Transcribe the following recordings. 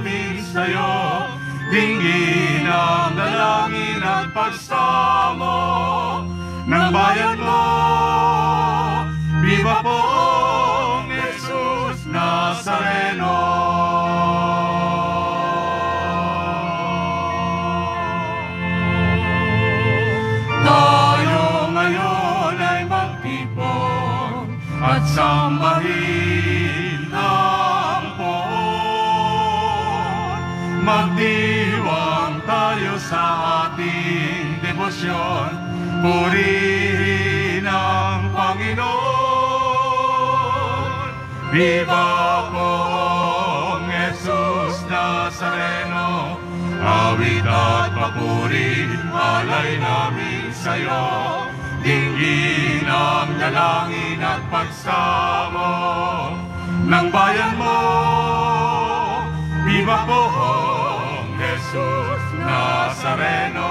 namin sa'yo. Dingin ang dalangin at pagsamo ng bayan mo. Viva Poong Jesus Nazareno! At sambahin ang Poon. Magdiwang tayo sa ating debosyon. Purihin ang Panginoon. Viva Poong Jesus Nazareno. Awit at papuri, alay namin sa'yo. Dingin ang dalangin at pagsamo ng bayan mo. Viva Poong Jesus Nazareno!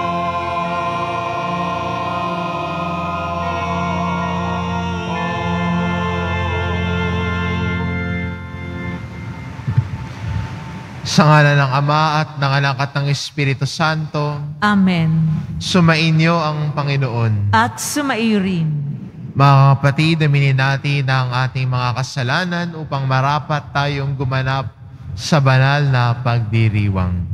Sa ngalan ng Ama at ng Anak at ng Espiritu Santo. Amen. Sumainyo ang Panginoon. At sumairin. Mga kapatid, aminin natin ang ating mga kasalanan upang marapat tayong gumanap sa banal na pagdiriwang.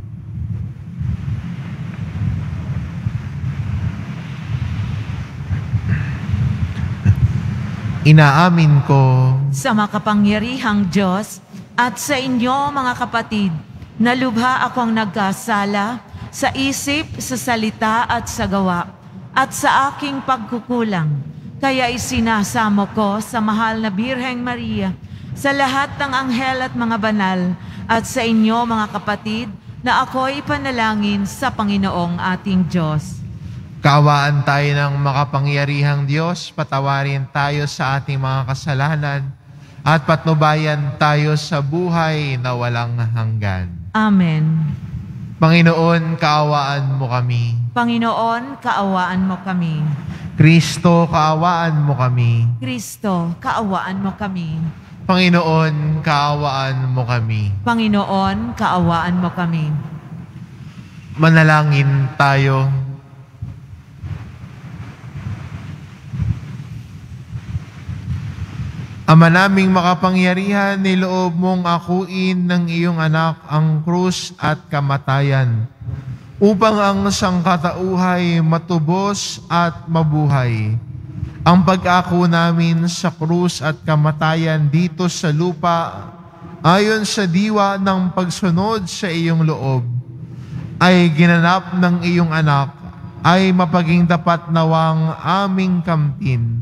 Inaamin ko sa makapangyarihang Diyos at sa inyo, mga kapatid, nalubha akong nagkasala sa isip, sa salita at sa gawa, at sa aking pagkukulang. Kaya isinasamo ko sa mahal na Birheng Maria, sa lahat ng anghel at mga banal, at sa inyo, mga kapatid, na ako'y ipanalangin sa Panginoong ating Diyos. Kaawaan tayo ng makapangyarihang Diyos, patawarin tayo sa ating mga kasalanan, at patnubayan tayo sa buhay na walang hanggan. Amen. Panginoon, kaawaan mo kami. Panginoon, kaawaan mo kami. Kristo, kaawaan mo kami. Kristo, kaawaan mo kami. Panginoon, kaawaan mo kami. Panginoon, kaawaan mo kami. Manalangin tayo. Ama naming makapangyarihan, niloob mong akuin ng iyong anak ang krus at kamatayan, upang ang sangkatauhay matubos at mabuhay. Ang pag-ako namin sa krus at kamatayan dito sa lupa, ayon sa diwa ng pagsunod sa iyong loob, ay ginanap ng iyong anak, ay mapaging dapat nawang aming kamtin.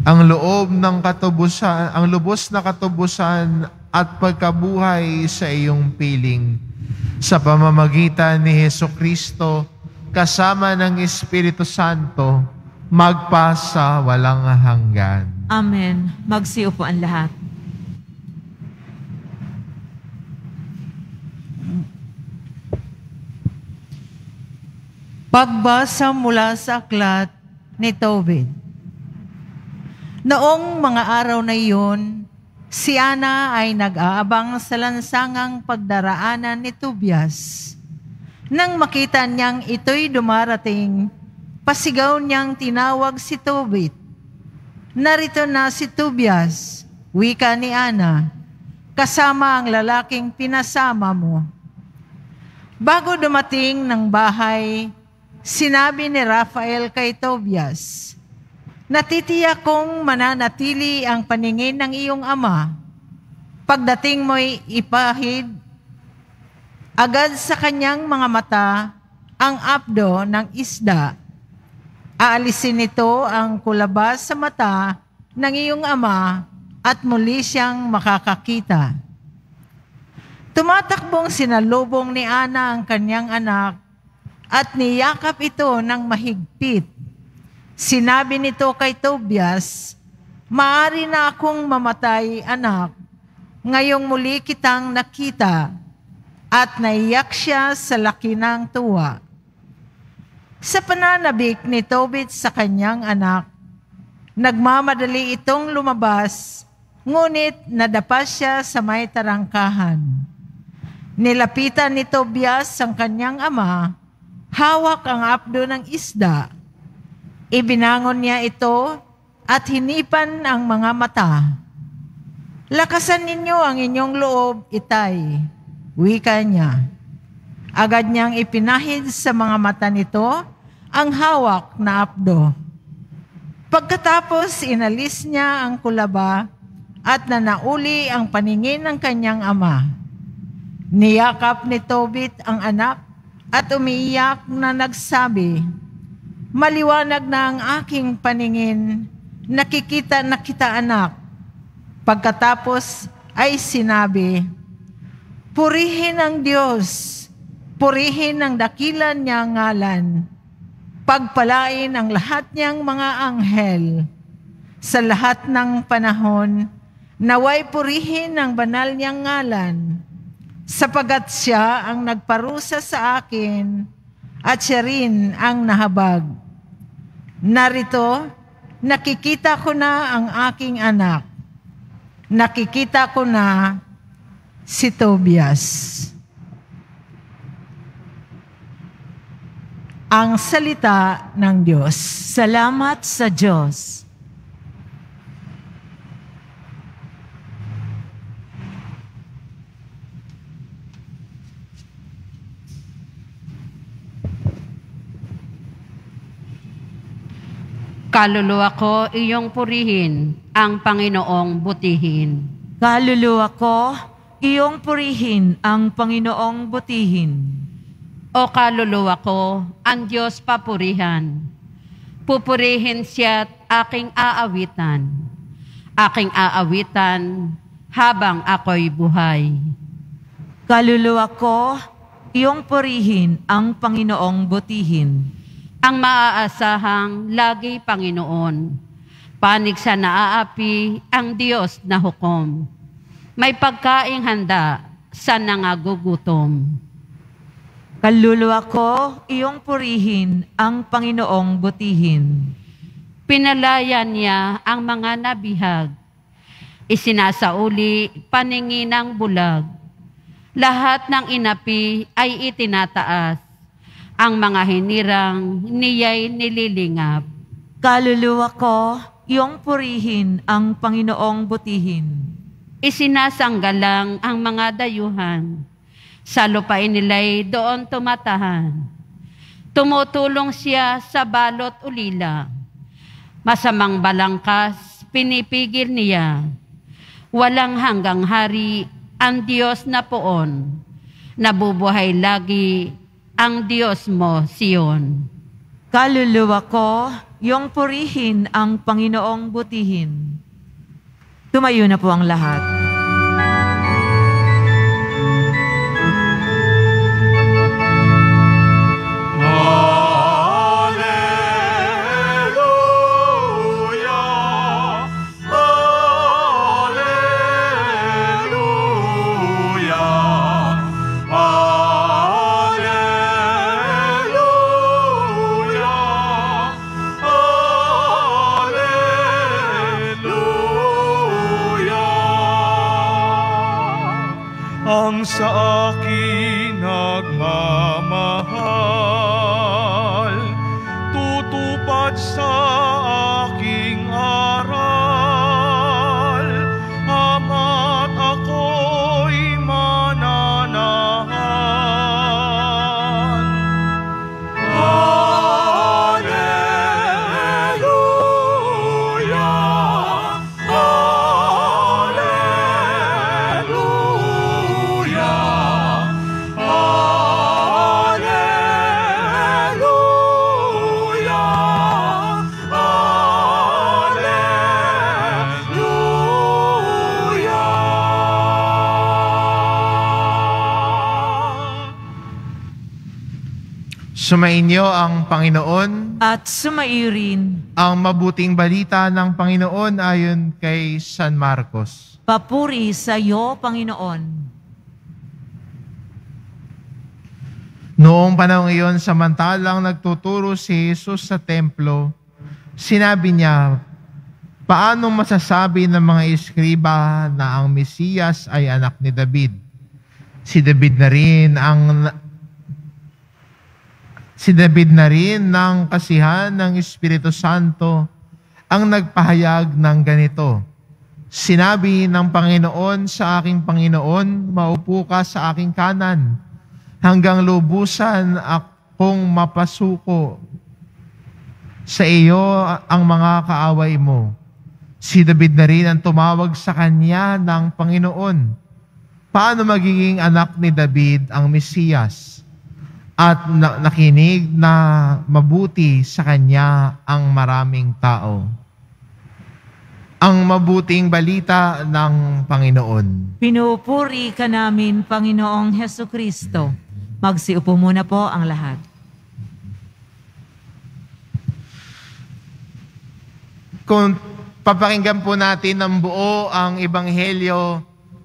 Ang loob ng katubusan, ang lubos na katubusan at pagkabuhay sa iyong piling. Sa pamamagitan ni Hesukristo, kasama ng Espiritu Santo, magpasa walang hanggan. Amen. Magsiupuan lahat. Pagbasa mula sa aklat ni Tobit. Noong mga araw na iyon, si Ana ay nag-aabang sa lansangang pagdaraanan ni Tobias. Nang makita niyang ito'y dumarating, pasigaw niyang tinawag si Tobit. Narito na si Tobias, wika ni Ana, kasama ang lalaking pinasama mo. Bago dumating ng bahay, sinabi ni Rafael kay Tobias, natitiyak kong mananatili ang paningin ng iyong ama. Pagdating mo'y ipahid agad sa kanyang mga mata ang apdo ng isda. Aalisin nito ang kulaba sa mata ng iyong ama at muli siyang makakakita. Tumatakbong sinalubong ni Ana ang kanyang anak at niyakap ito ng mahigpit. Sinabi nito kay Tobias, maari na akong mamatay, anak. Ngayong muli kitang nakita. At naiyak siya sa laki ng tuwa. Sa pananabik ni Tobit sa kanyang anak, nagmamadali itong lumabas, ngunit nadapa siya sa may tarangkahan. Nilapitan ni Tobias ang kanyang ama, hawak ang apdo ng isda. Ibinangon niya ito at hinipan ang mga mata. Lakasan ninyo ang inyong loob, itay, wika niya. Agad niyang ipinahid sa mga mata nito ang hawak na apdo. Pagkatapos, inalis niya ang kulaba at nanauli ang paningin ng kanyang ama. Niyakap ni Tobit ang anak at umiiyak na nagsabi, "Maliwanag na ang aking paningin, nakikita na kita, anak." Pagkatapos ay sinabi, "Purihin ang Diyos, purihin ang dakilan niyang ngalan, pagpalain ang lahat niyang mga anghel. Sa lahat ng panahon, naway purihin ang banal niyang ngalan, sapagat siya ang nagparusa sa akin at siya rin ang nahabag. Narito, nakikita ko na ang aking anak. Nakikita ko na si Tobias." Ang salita ng Diyos. Salamat sa Diyos. Kaluluwa ko, iyong purihin, ang Panginoong butihin. Kaluluwa ko, iyong purihin, ang Panginoong butihin. O kaluluwa ko, ang Diyos papurihan. Pupurihin siya't aking aawitan. Aking aawitan habang ako'y buhay. Kaluluwa ko, iyong purihin, ang Panginoong butihin. Ang maaasahang lagi Panginoon, panig sa naaapi ang Diyos na hukom. May pagkaing handa sa nangagugutom. Kaluluwa ko, iyong purihin, ang Panginoong butihin. Pinalaya niya ang mga nabihag, isinasauli paningin ng bulag. Lahat ng inapi ay itinataas, ang mga hinirang niya'y nililingap. Kaluluwa ko, iyong purihin, ang Panginoong butihin. Isinasanggalang ang mga dayuhan, sa lupain nila'y doon tumatahan. Tumutulong siya sa balot ulila, masamang balangkas pinipigil niya. Walang hanggang hari ang Diyos na poon, nabubuhay lagi ang Diyos mo, Sion. Kaluluwa ko, iyong purihin, ang Panginoong butihin. Tumayo na po ang lahat. Ang sa akin nagmamahal, tutupad sa aking aral. Ama't ako'y mananahan. Sumainyo ang Panginoon at sumairin ang mabuting balita ng Panginoon ayon kay San Marcos. Papuri sa iyo, Panginoon. Noong panahong iyon, samantalang nagtuturo si Jesus sa templo, sinabi niya, "Paano masasabi ng mga eskriba na ang Mesiyas ay anak ni David? Si David na rin ng kasihan ng Espiritu Santo ang nagpahayag ng ganito. Sinabi ng Panginoon sa aking Panginoon, maupo ka sa aking kanan hanggang lubusan akong mapasuko sa iyo ang mga kaaway mo. Si David na rin ang tumawag sa kanya ng Panginoon. Paano magiging anak ni David ang Mesiyas? At nakinig na mabuti sa kanya ang maraming tao. Ang mabuting balita ng Panginoon. Pinupuri ka namin, Panginoong Jesucristo. Magsiupo muna po ang lahat. Kung papakinggan po natin ng buo ang Ebanghelyo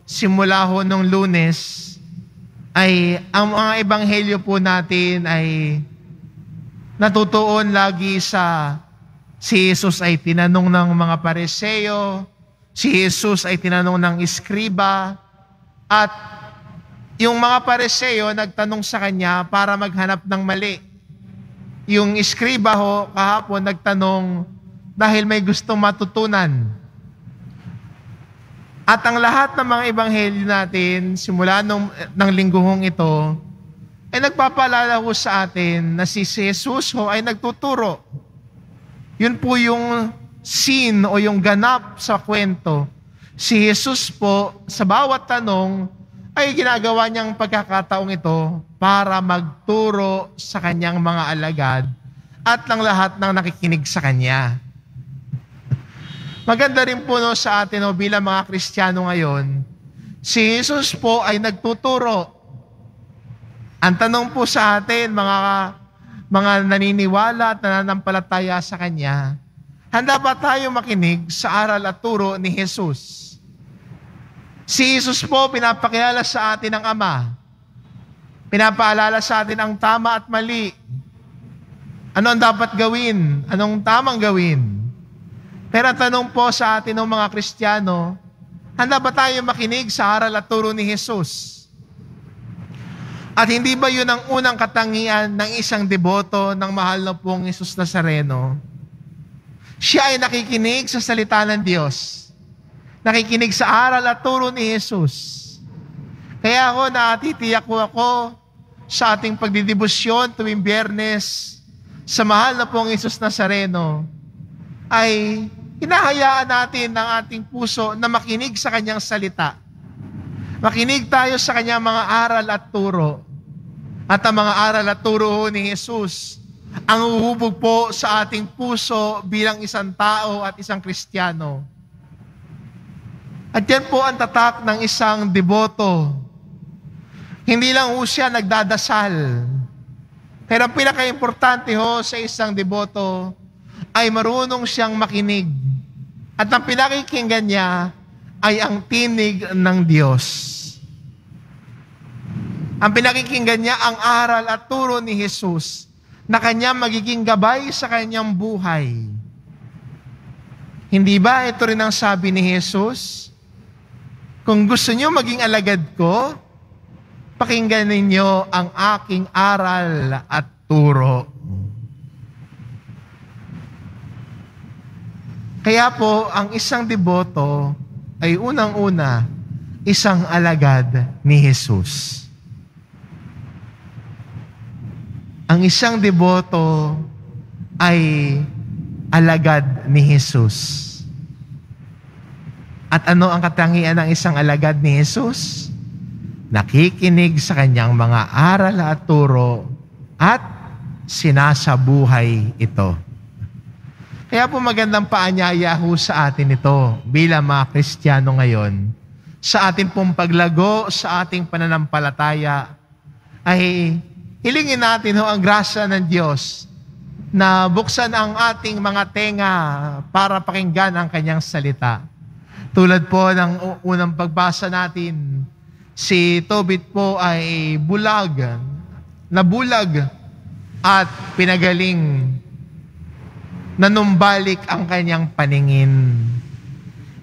simula ho nung Lunes, ay ang mga Ebanghelyo po natin ay natutuon lagi sa si Jesus ay tinanong ng mga Pariseo, si Jesus ay tinanong ng Iskriba, at yung mga Pariseo nagtanong sa kanya para maghanap ng mali. Yung Iskriba ho kahapon nagtanong dahil may gustong matutunan. At ang lahat ng mga ebanghelyo natin, simula ng lingguhong ito, ay nagpapaalala ho sa atin na si Jesus ho ay nagtuturo. Yun po yung scene o yung ganap sa kwento. Si Jesus po, sa bawat tanong, ay ginagawa niyang pagkakataong ito para magturo sa kanyang mga alagad at ng lahat ng nakikinig sa kanya. Maganda rin po no, sa atin no, bilang mga Kristiyano ngayon, si Jesus po ay nagtuturo. Ang tanong po sa atin, mga naniniwala at nananampalataya sa Kanya, handa ba tayo makinig sa aral at turo ni Jesus? Si Jesus po pinapakilala sa atin ang Ama. Pinapaalala sa atin ang tama at mali. Ano ang dapat gawin? Anong tamang gawin? Pero tanong po sa atin ng mga Kristiyano, handa ba tayo makinig sa aral at turo ni Jesus? At hindi ba yun ang unang katangian ng isang deboto ng mahal na pong Jesus Nazareno? Siya ay nakikinig sa salita ng Diyos. Nakikinig sa aral at turo ni Jesus. Kaya ako, natitiyak ko ako sa ating pagdidibusyon tuwing Biyernes sa mahal na pong Jesus Nazareno ay hinahayaan natin ng ating puso na makinig sa kanyang salita. Makinig tayo sa kanyang mga aral at turo. At ang mga aral at turo ni Jesus ang uhubog po sa ating puso bilang isang tao at isang Kristiyano. At yan po ang tatak ng isang deboto. Hindi lang ho siya nagdadasal. Pero ang pinaka-importante ho sa isang deboto ay marunong siyang makinig. At ang pinakikinggan niya ay ang tinig ng Diyos. Ang pinakikinggan niya ang aral at turo ni Jesus na kanya magiging gabay sa kanyang buhay. Hindi ba ito rin ang sabi ni Jesus? Kung gusto niyo maging alagad ko, pakinggan ninyo ang aking aral at turo. Kaya po, ang isang deboto ay unang-una isang alagad ni Jesus. Ang isang deboto ay alagad ni Jesus. At ano ang katangian ng isang alagad ni Jesus? Nakikinig sa kanyang mga aral at turo at sinasabuhay ito. Kaya po magandang paanyaya ho sa atin ito bilang mga Kristiyano ngayon. Sa ating pong paglago, sa ating pananampalataya, ay hilingin natin ho ang grasya ng Diyos na buksan ang ating mga tenga para pakinggan ang kanyang salita. Tulad po ng unang pagbasa natin, si Tobit po ay nabulag at pinagaling. Nanumbalik ang kanyang paningin.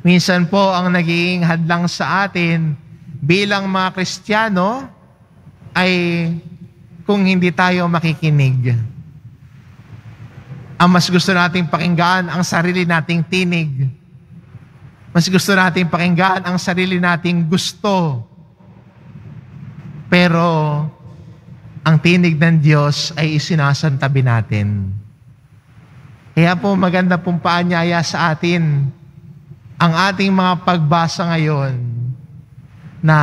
Minsan po ang naging hadlang sa atin bilang mga Kristiyano ay kung hindi tayo makikinig. Ang mas gusto nating pakinggan ang sarili nating tinig. Mas gusto nating pakinggan ang sarili nating gusto. Pero ang tinig ng Diyos ay isinasantabi natin. Kaya po maganda pong paanyaya sa atin ang ating mga pagbasa ngayon na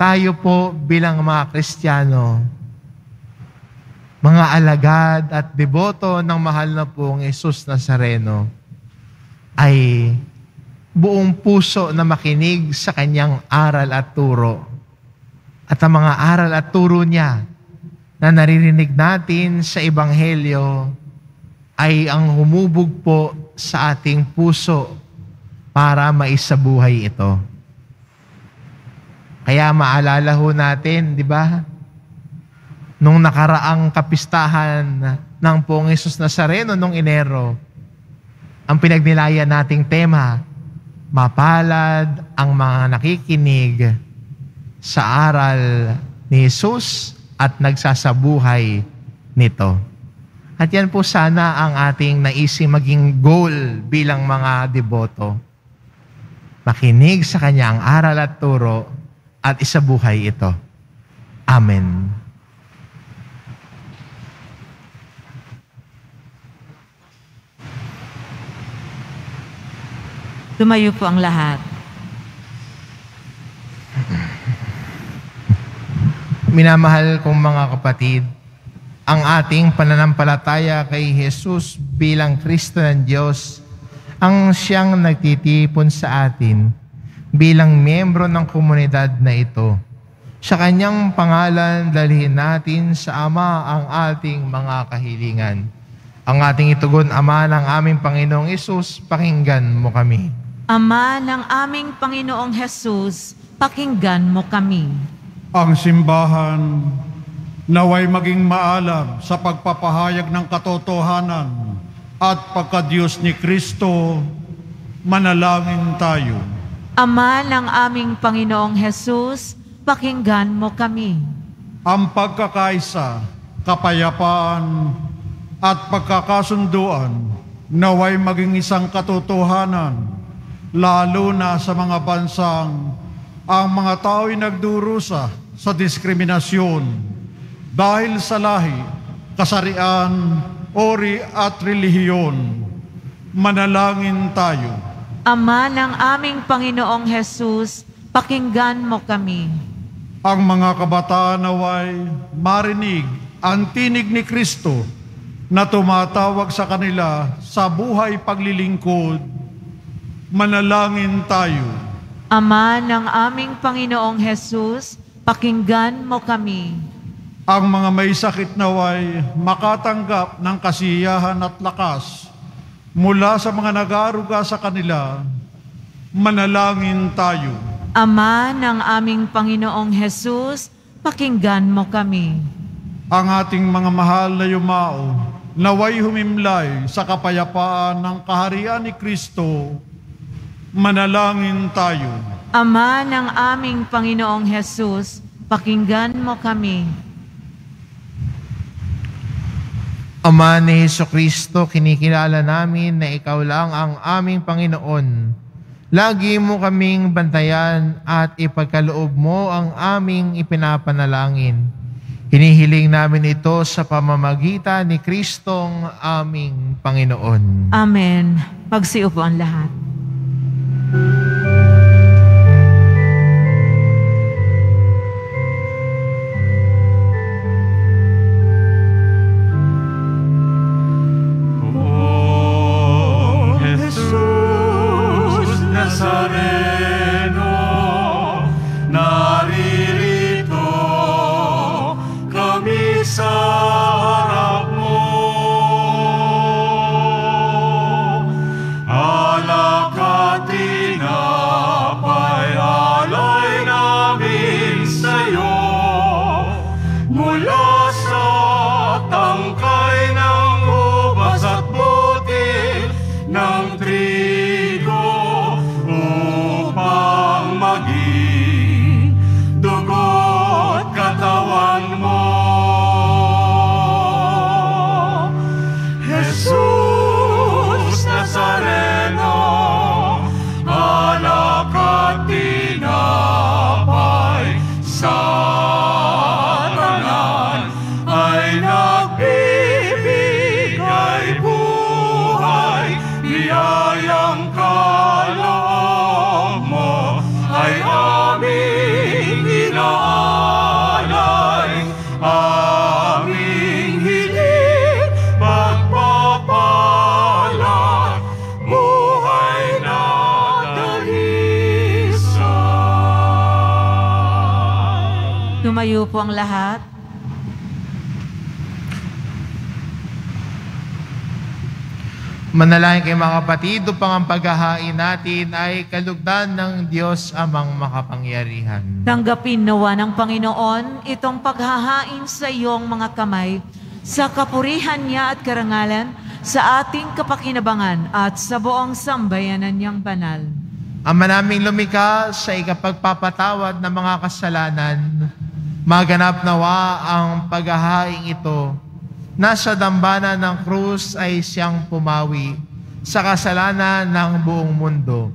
tayo po bilang mga Kristiyano, mga alagad at deboto ng mahal na pong Jesus Nazareno, ay buong puso na makinig sa kanyang aral at turo. At ang mga aral at turo niya na naririnig natin sa Ebanghelyo ay ang humubog po sa ating puso para maisabuhay ito. Kaya maalala ho natin, di ba? Nung nakaraang kapistahan ng Poong Jesus Nazareno nung Enero, ang pinagnilaya nating tema, mapalad ang mga nakikinig sa aral ni Jesus at nagsasabuhay nito. At yan po sana ang ating naising maging goal bilang mga deboto. Makinig sa kanyang aral at turo at isabuhay ito. Amen. Tumayo po ang lahat. Minamahal kong mga kapatid, ang ating pananampalataya kay Jesus bilang Kristo ng Diyos ang siyang nagtitipon sa atin bilang miyembro ng komunidad na ito. Sa kanyang pangalan, dalhin natin sa Ama ang ating mga kahilingan. Ang ating itugon, Ama ng aming Panginoong Hesus, pakinggan mo kami. Ama ng aming Panginoong Hesus, pakinggan mo kami. Ang simbahan naway maging maalab sa pagpapahayag ng katotohanan at pagkadiyos ni Kristo, manalangin tayo. Ama ng aming Panginoong Hesus, pakinggan mo kami. Ang pagkakaisa, kapayapaan, at pagkakasunduan naway maging isang katotohanan, lalo na sa mga bansang ang mga tao'y nagdurusa sa diskriminasyon dahil sa lahi, kasarian, ori at relihiyon. Manalangin tayo. Ama ng aming Panginoong Hesus, pakinggan mo kami. Ang mga kabataan naway marinig ang tinig ni Kristo na tumatawag sa kanila sa buhay paglilingkod. Manalangin tayo. Ama ng aming Panginoong Hesus, pakinggan mo kami. Ang mga may sakit naway makatanggap ng kasiyahan at lakas mula sa mga nag-aaruga sa kanila, manalangin tayo. Ama ng aming Panginoong Hesus, pakinggan mo kami. Ang ating mga mahal na yumao naway humimlay sa kapayapaan ng kaharian ni Kristo, manalangin tayo. Ama ng aming Panginoong Hesus, pakinggan mo kami. Ama ni Jesucristo, kinikilala namin na ikaw lang ang aming Panginoon. Lagi mo kaming bantayan at ipagkaloob mo ang aming ipinapanalangin. Hinihiling namin ito sa pamamagitan ni Kristong aming Panginoon. Amen. Magsiupo ang lahat. Sarap mo, ala. Tumayo po ang lahat. Manalangin kayo mga kapatid, upang ang paghahain natin ay kalugdan ng Diyos Amang makapangyarihan. Tanggapin nawa ng Panginoon itong paghahain sa iyong mga kamay, sa kapurihan niya at karangalan, sa ating kapakinabangan at sa buong sambayanan niyang banal. Ama naming lumikha, sa ikapagpapatawad ng mga kasalanan, maganap nawa ang paghahain ito. Nasa dambana ng krus ay siyang pumawi sa kasalanan ng buong mundo.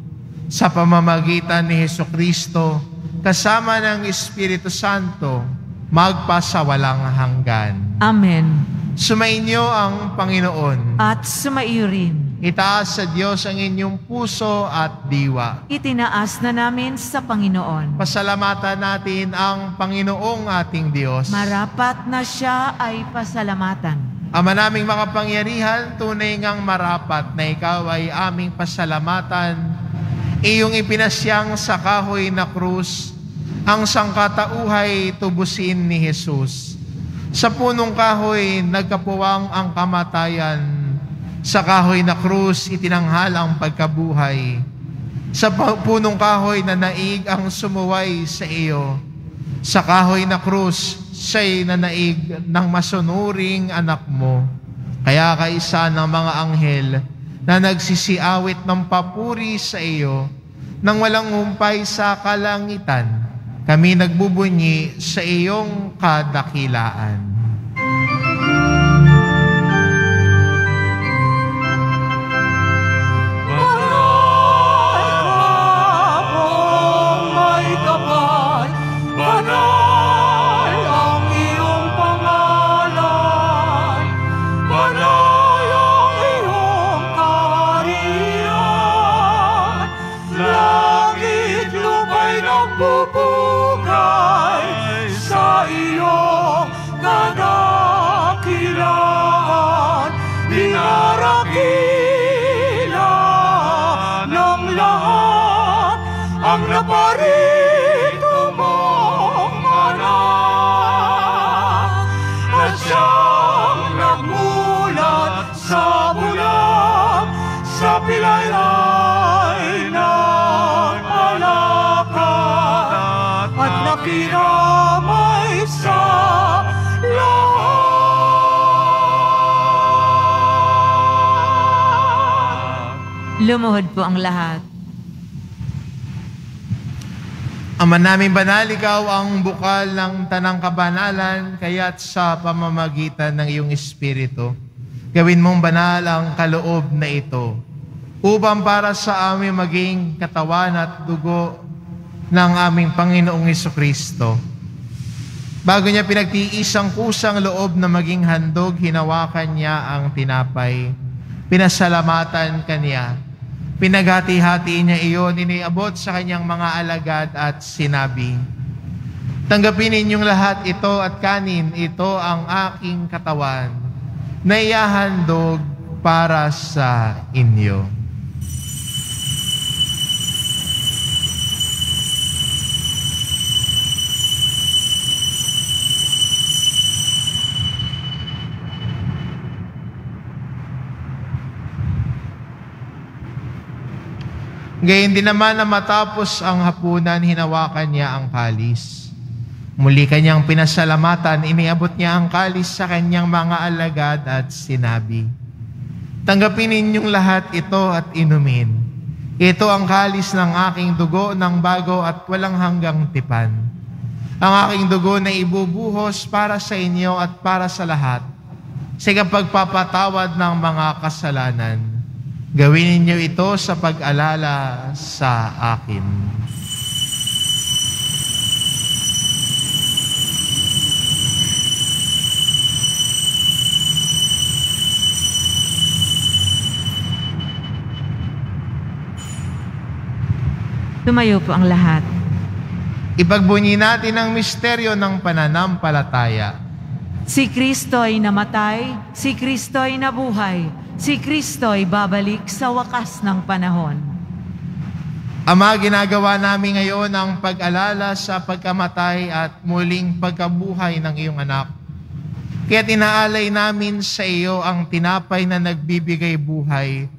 Sa pamamagitan ni Hesukristo, kasama ng Espiritu Santo, magpasawalang hanggan. Amen. Sumainyo ang Panginoon. At sumaiyo rin. Itaas sa Diyos ang inyong puso at diwa. Itinaas na namin sa Panginoon. Pasalamatan natin ang Panginoong ating Diyos. Marapat na siya ay pasalamatan. Ama naming makapangyarihan, tunay ngang marapat na ikaw ay aming pasalamatan. Iyong ipinasyang sa kahoy na krus, ang sangkatauhay tubusin ni Jesus. Sa punong kahoy, nagkapuwang ang kamatayan. Sa kahoy na krus, itinanghal ang pagkabuhay. Sa punong kahoy, nanaig ang sumuway sa iyo. Sa kahoy na krus, siya'y nanaig ng masunuring anak mo. Kaya kaisa ng mga anghel na nagsisiawit ng papuri sa iyo, nang walang humpay sa kalangitan, kami nagbubunyi sa iyong kadakilaan. Lumuhod po ang lahat. Ama namin banal, ikaw ang bukal ng tanang kabanalan, kaya't sa pamamagitan ng iyong Espiritu, gawin mong banal ang kaloob na ito, upang para sa amin maging katawan at dugo ng aming Panginoong Hesukristo. Bago niya pinagtiis ang kusang loob na maging handog, hinawakan niya ang tinapay, pinasalamatan kaniya, pinaghati-hati niya iyon, iniabot sa kanyang mga alagad at sinabi, "Tanggapin ninyong lahat ito at kanin, ito ang aking katawan, na ihahandog para sa inyo." Gayon din naman na matapos ang hapunan, hinawakan niya ang kalis. Muli kanyang pinasalamatan, iniabot niya ang kalis sa kanyang mga alagad at sinabi, "Tanggapin ninyong lahat ito at inumin. Ito ang kalis ng aking dugo ng bago at walang hanggang tipan. Ang aking dugo na ibubuhos para sa inyo at para sa lahat, sa pagpapatawad ng mga kasalanan. Gawin niyo ito sa pag-alala sa akin." Tumayo po ang lahat. Ipagbunyi natin ang misteryo ng pananampalataya. Si Kristo'y namatay, si Kristo'y nabuhay, si Kristo'y babalik sa wakas ng panahon. Ama, ginagawa namin ngayon ang pag-alala sa pagkamatay at muling pagkabuhay ng iyong anak. Kaya inaalay namin sa iyo ang tinapay na nagbibigay buhay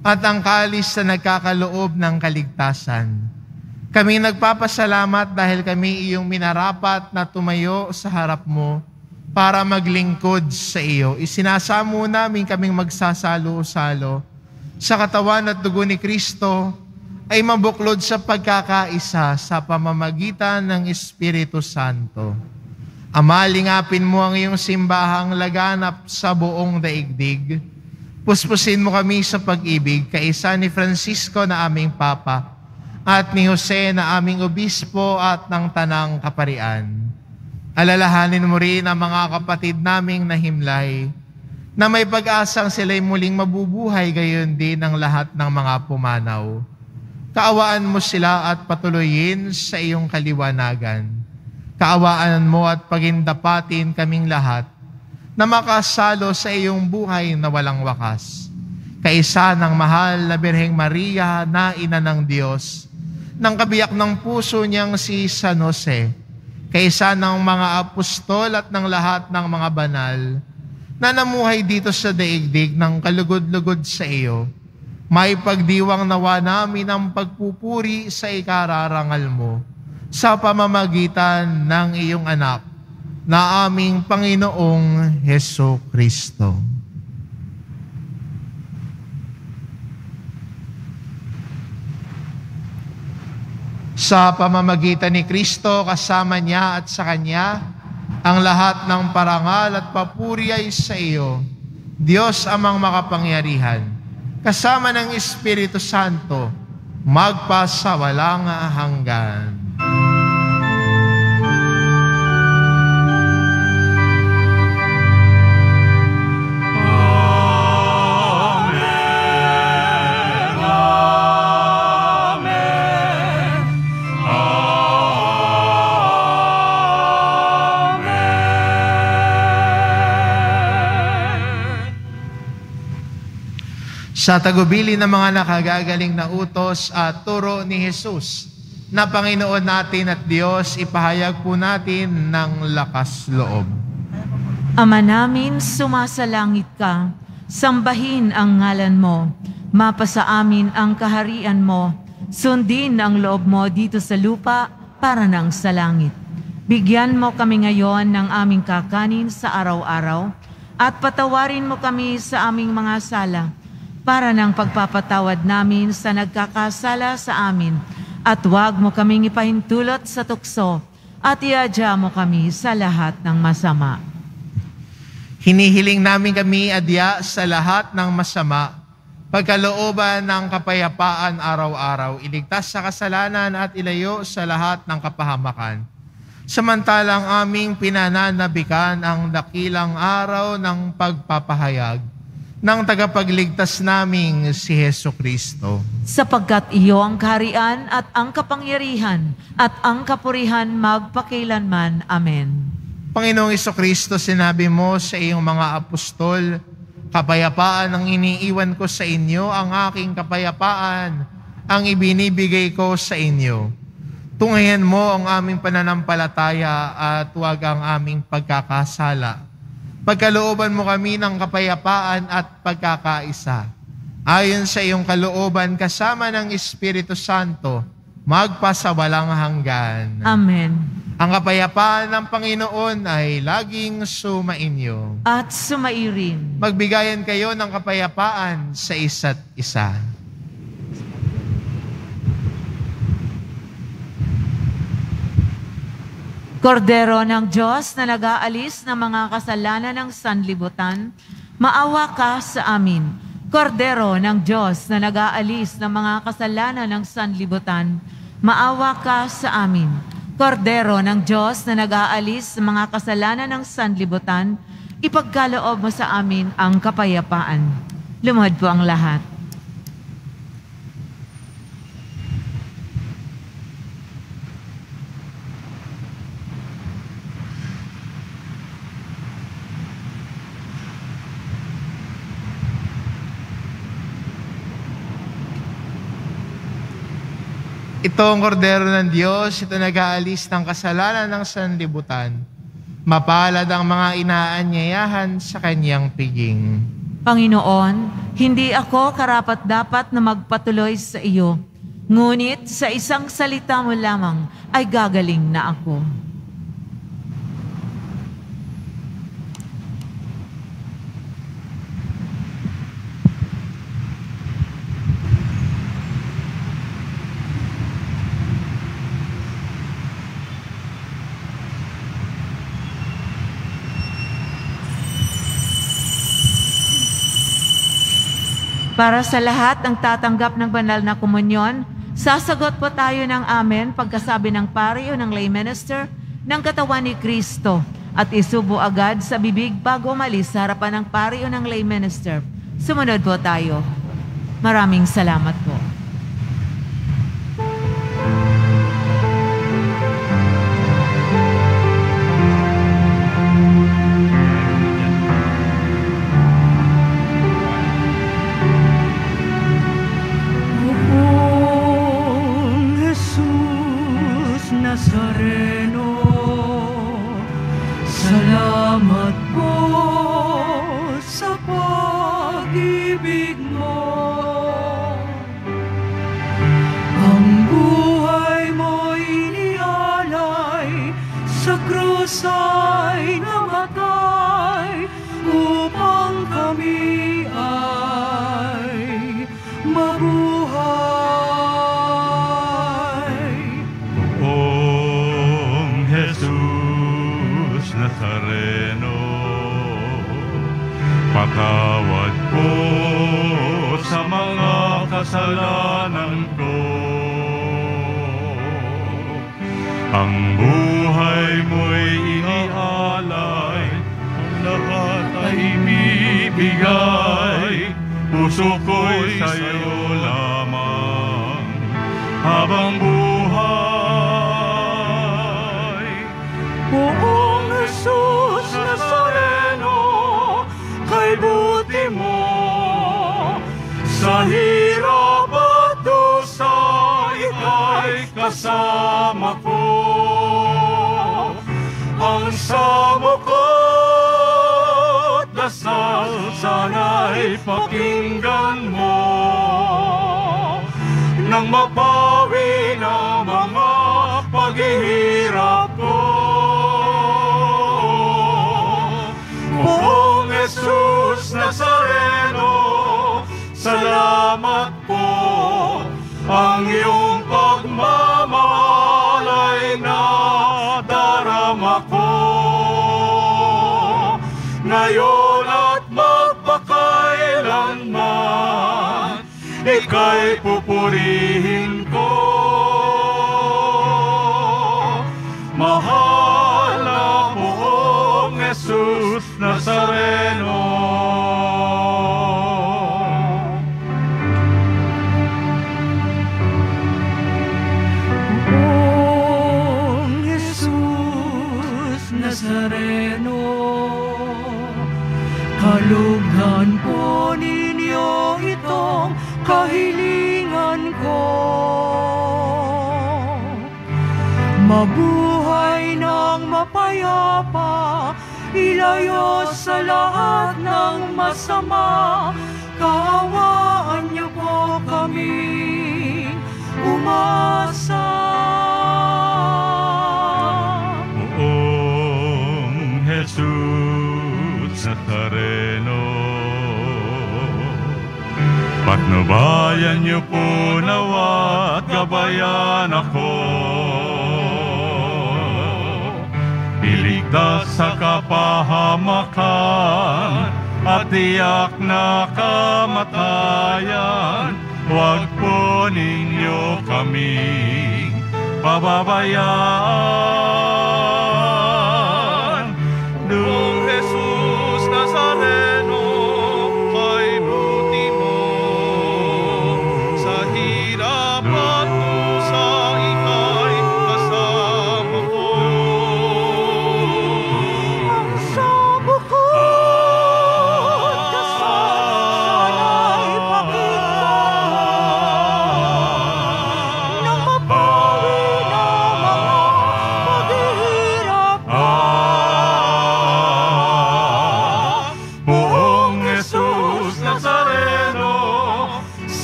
at ang kalis na nagkakaloob ng kaligtasan. Kami nagpapasalamat dahil kami iyong minarapat na tumayo sa harap mo para maglingkod sa iyo. Isinasamo namin kaming magsasalo-salo sa katawan at dugo ni Kristo ay mabuklod sa pagkakaisa sa pamamagitan ng Espiritu Santo. Ama, lingapin mo ang iyong simbahang laganap sa buong daigdig. Puspusin mo kami sa pag-ibig, kaisa ni Francisco na aming Papa, at ni Jose na aming Obispo at ng Tanang Kaparian. Alalahanin mo rin ang mga kapatid naming nahimlay, na may pag-asang sila'y muling mabubuhay, gayon din ang lahat ng mga pumanaw. Kaawaan mo sila at patuloyin sa iyong kaliwanagan. Kaawaan mo at pagindapatin kaming lahat na makasalo sa iyong buhay na walang wakas. Kaisa ng mahal na Birheng Maria na ina ng Diyos, ng kabiyak ng puso niyang si San Jose, kaisa ng mga apostol at ng lahat ng mga banal na namuhay dito sa daigdig ng kalugod-lugod sa iyo, may pagdiwang nawa namin ang pagpupuri sa ikararangal mo sa pamamagitan ng iyong anak na aming Panginoong Heso Kristo. Sa pamamagitan ni Kristo, kasama niya at sa Kanya, ang lahat ng parangal at papuri ay sa iyo, Diyos Amang makapangyarihan, kasama ng Espiritu Santo, magpasawalang hanggan. Sa tagubili ng mga nakagagaling na utos at turo ni Jesus na Panginoon natin at Diyos, ipahayag po natin ng lakas loob. Ama namin, sumasalangit ka, sambahin ang ngalan mo, mapasa amin ang kaharian mo, sundin ang loob mo dito sa lupa para nang sa langit. Bigyan mo kami ngayon ng aming kakanin sa araw-araw at patawarin mo kami sa aming mga sala, para ng pagpapatawad namin sa nagkakasala sa amin. At huwag mo kaming ipahintulot sa tukso, at iadya mo kami sa lahat ng masama. Hinihiling namin kami adya sa lahat ng masama, pagkalooban ng kapayapaan araw-araw, iligtas sa kasalanan at ilayo sa lahat ng kapahamakan. Samantalang aming pinananabikan ang dakilang araw ng pagpapahayag ng tagapagligtas naming si Heso Kristo. Sapagkat iyo ang kaharian at ang kapangyarihan at ang kapurihan magpakilanman. Amen. Panginoong Heso Kristo, sinabi mo sa iyong mga apostol, kapayapaan ang iniiwan ko sa inyo, ang aking kapayapaan ang ibinibigay ko sa inyo. Tunghayan mo ang aming pananampalataya at huwag ang aming pagkakasala. Pagkalooban mo kami ng kapayapaan at pagkakaisa. Ayon sa iyong kalooban, kasama ng Espiritu Santo, magpasawalang hanggan. Amen. Ang kapayapaan ng Panginoon ay laging sumainyo. At sumairin. Magbigayan kayo ng kapayapaan sa isa't isa. Kordero ng Diyos na nag-aalis ng mga kasalanan ng sanlibutan, maawa ka sa amin. Kordero ng Diyos na nag-aalis ng mga kasalanan ng sanlibutan, maawa ka sa amin. Kordero ng Diyos na nag-aalis ng mga kasalanan ng sanlibutan, ipagkaloob mo sa amin ang kapayapaan. Lumuhod po ang lahat. Ito ang kordero ng Diyos, ito nag-aalis ng kasalanan ng sanlibutan. Mapalad ang mga inaanyayahan sa kanyang piging. Panginoon, hindi ako karapat-dapat na magpatuloy sa iyo, ngunit sa isang salita mo lamang ay gagaling na ako. Para sa lahat ng tatanggap ng banal na komunyon, sasagot po tayo ng amen pagkasabi ng pari o ng lay minister ng katawan ni Kristo at isubo agad sa bibig bago umalis sa harapan ng pari o ng lay minister. Sumunod po tayo. Maraming salamat po. Nazareno, salamat po sa pag-ibig mo. Ang buhay mo'y inialay sa krus ay namatay upang kami ay mabuhay. Nazareno, patawad po sa mga kasalanan ko. Ang buhay mo'y inialay, ang lahat ay ibibigay. Puso ko'y sa'yo lamang habang buhay. Oo, Jesus Nazareno, kay buti mo sa hirap at dusay ay kasama ko. Ang samo ko't dasal sana'y pakinggan mo nang mapawi na mga paghihirap ko. Poong Jesus Nazareno, salamat po. Ang iyong pagmamahal ay nadarama ko. Ngayon at magpakailanman, ika'y pupurihin ko. Mahal na Poong Jesus Nazareno. Poong Jesus Nazareno, kalugdan po ninyo itong kahilingan ko. Mabuhay ng mapayapa, ilayo sa lahat ng masama, kaawaan niyo po kami umasa. Poong Jesus Nazareno, patnubayan niyo po nawa at gabayan ako. Iligtas sa kapahamakan at tiyak na kamatayan, huwag po ninyo kami pababayaan. Noong Jesus Nazareno, kay buti mo sa hirap at usay ika'y kasama ko.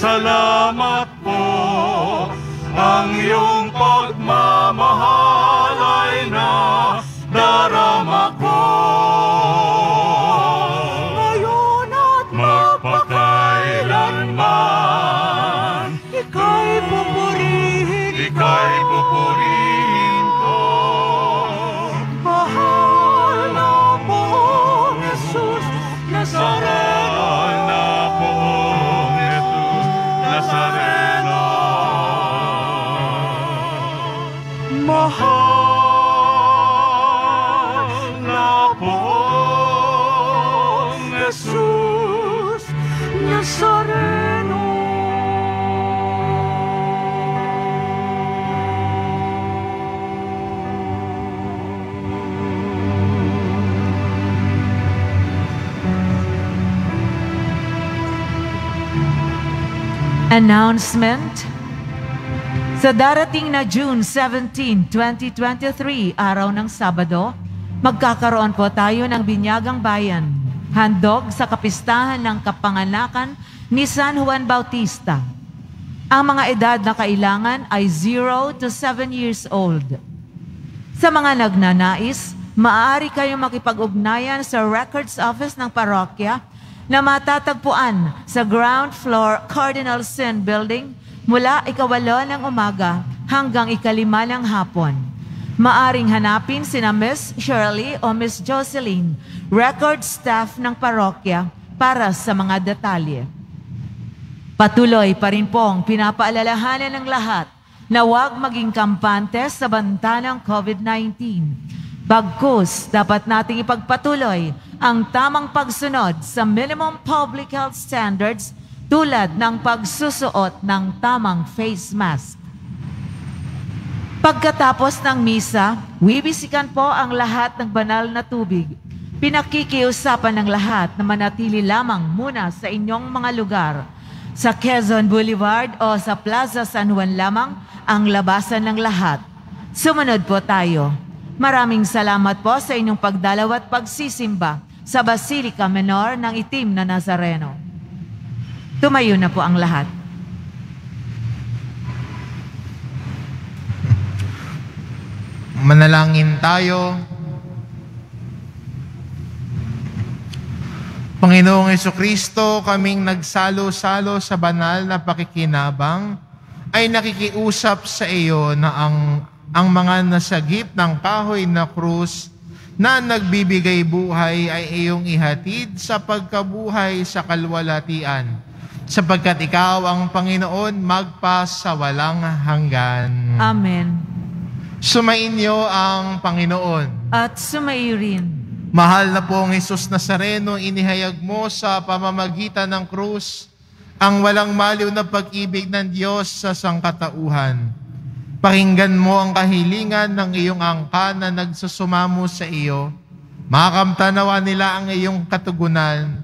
salamat po. Ang iyong pagmamahal ay nadarama ko. Ngayon at magpakailanman, ika'y pupurihin ko. Mahal na po, Jesus Nazareno. Mahal na pong Jesus Nazareno. Announcement. Sa darating na June 17, 2023, araw ng Sabado, magkakaroon po tayo ng Binyagang Bayan, handog sa kapistahan ng kapanganakan ni San Juan Bautista. Ang mga edad na kailangan ay 0 to 7 years old. Sa mga nagnanais, maaari kayong makipag-ugnayan sa records office ng parokya na matatagpuan sa ground floor Cardinal Sin Building, mula 8:00 ng umaga hanggang 5:00 ng hapon. Maaring hanapin sina Miss Shirley o Miss Jocelyn, record staff ng parokya, para sa mga detalye. Patuloy pa rin pong pinapaalalahanan ng lahat na huwag maging kampante sa banta ng COVID-19. Bagkus, dapat nating ipagpatuloy ang tamang pagsunod sa minimum public health standards tulad ng pagsusuot ng tamang face mask. Pagkatapos ng misa, bibisikan po ang lahat ng banal na tubig. Pinakikiusapan ng lahat na manatili lamang muna sa inyong mga lugar. Sa Quezon Boulevard o sa Plaza San Juan lamang ang labasan ng lahat. Sumunod po tayo. Maraming salamat po sa inyong pagdalaw at pagsisimba sa Basilica Minor ng Itim na Nazareno. Tumayo na po ang lahat. Manalangin tayo. Panginoong Jesucristo, kaming nagsalo-salo sa banal na pakikinabang, ay nakikiusap sa iyo na ang mga nasagip ng kahoy na krus na nagbibigay buhay ay iyong ihatid sa pagkabuhay sa kalwalatian. Sapagkat ikaw ang Panginoon, magpa sa walang hanggan. Amen. Sumayin niyo ang Panginoon. At sumayin rin. Mahal na pong Jesus Nazareno, inihayag mo sa pamamagitan ng krus ang walang maliw na pag-ibig ng Diyos sa sangkatauhan. Pakinggan mo ang kahilingan ng iyong angka na nagsusumamo sa iyo. Makamtanawa nila ang iyong katugunan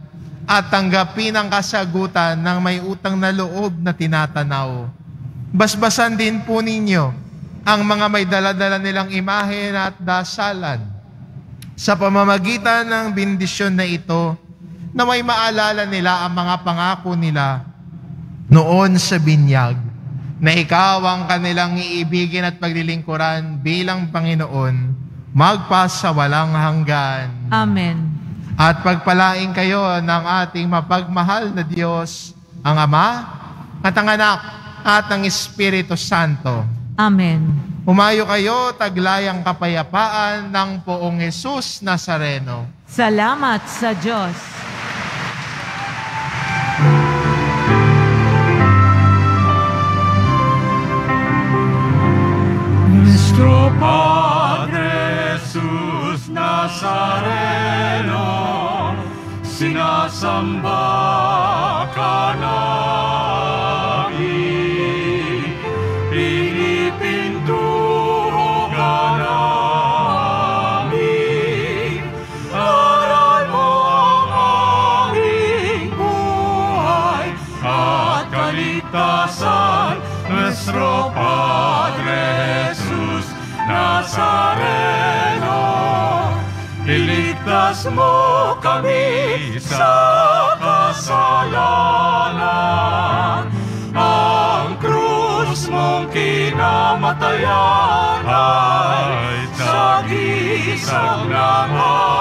at tanggapin ang kasagutan ng may utang na loob na tinatanaw. Basbasan din po ninyo ang mga may daladala nilang imahe at dasalan. Sa pamamagitan ng bendisyon na ito, na may maalala nila ang mga pangako nila noon sa binyag, na ikaw ang kanilang iibigin at paglilingkuran bilang Panginoon, magpasa walang hanggan. Amen. At pagpalain kayo ng ating mapagmahal na Diyos, ang Ama, at ang Anak, at ang Espiritu Santo. Amen. Umayo kayo, taglayang kapayapaan ng poong Jesus Nazareno. Salamat sa Diyos. Nuestro Padre Jesus Nazareno, sinasamba ka namin, pinipinduro ka namin, aral mo ang aming buhay at kaligtasan, Nuestro Padre Jesus Nazareno. Iligtas mo kami sa kasalanan kamatayan ay sagisag naman.